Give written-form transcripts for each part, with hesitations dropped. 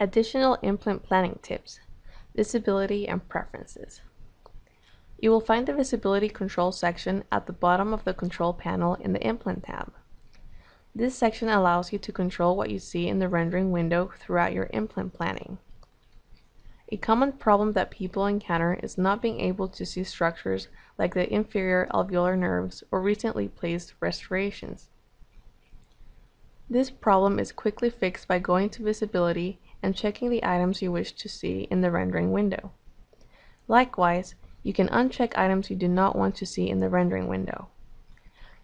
Additional implant planning tips, visibility and preferences. You will find the visibility control section at the bottom of the control panel in the implant tab. This section allows you to control what you see in the rendering window throughout your implant planning. A common problem that people encounter is not being able to see structures like the inferior alveolar nerves or recently placed restorations. This problem is quickly fixed by going to visibility and checking the items you wish to see in the rendering window. Likewise, you can uncheck items you do not want to see in the rendering window.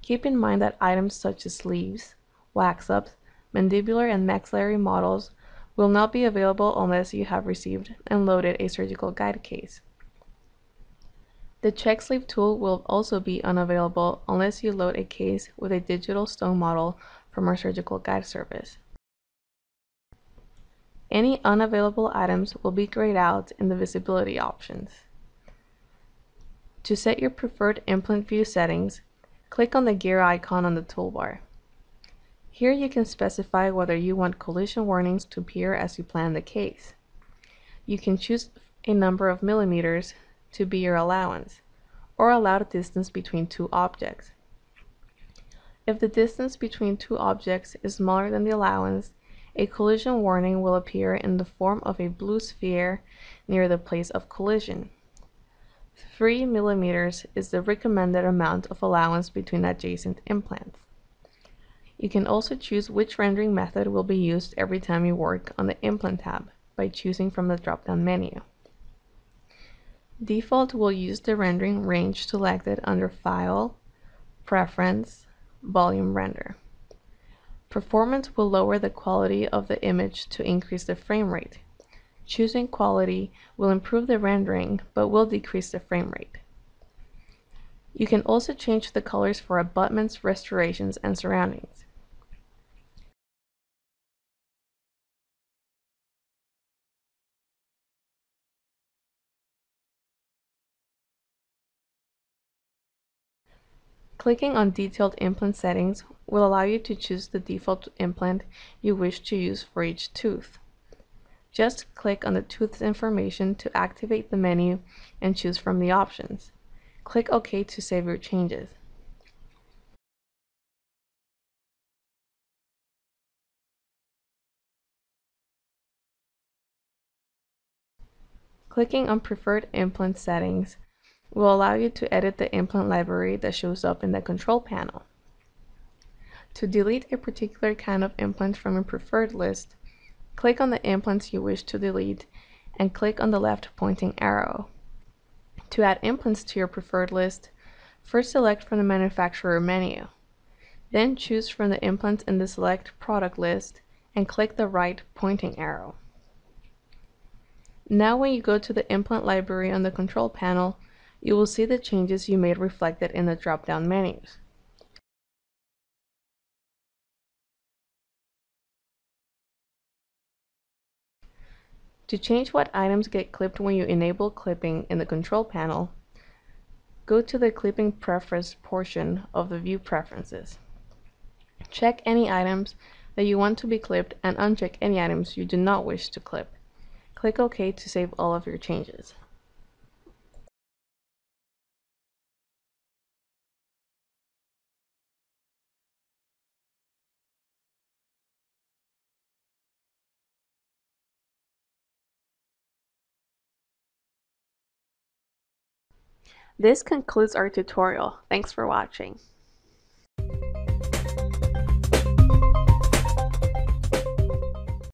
Keep in mind that items such as sleeves, wax-ups, mandibular and maxillary models will not be available unless you have received and loaded a surgical guide case. The check sleeve tool will also be unavailable unless you load a case with a digital stone model from our surgical guide service. Any unavailable items will be grayed out in the visibility options. To set your preferred implant view settings, click on the gear icon on the toolbar. Here you can specify whether you want collision warnings to appear as you plan the case. You can choose a number of millimeters to be your allowance, or allow the distance between two objects. If the distance between two objects is smaller than the allowance, a collision warning will appear in the form of a blue sphere near the place of collision. 3 millimeters is the recommended amount of allowance between adjacent implants. You can also choose which rendering method will be used every time you work on the implant tab by choosing from the drop-down menu. Default will use the rendering range selected under File, Preference, Volume Render. Performance will lower the quality of the image to increase the frame rate. Choosing quality will improve the rendering but will decrease the frame rate. You can also change the colors for abutments, restorations, and surroundings. Clicking on Detailed Implant Settings will allow you to choose the default implant you wish to use for each tooth. Just click on the tooth's information to activate the menu and choose from the options. Click OK to save your changes. Clicking on Preferred Implant Settings will allow you to edit the implant library that shows up in the control panel. To delete a particular kind of implant from your preferred list, click on the implants you wish to delete and click on the left pointing arrow. To add implants to your preferred list, first select from the manufacturer menu. Then choose from the implants in the select product list and click the right pointing arrow. Now when you go to the implant library on the control panel, you will see the changes you made reflected in the drop-down menus. To change what items get clipped when you enable clipping in the control panel, go to the clipping preference portion of the view preferences. Check any items that you want to be clipped and uncheck any items you do not wish to clip. Click OK to save all of your changes. This concludes our tutorial. Thanks for watching.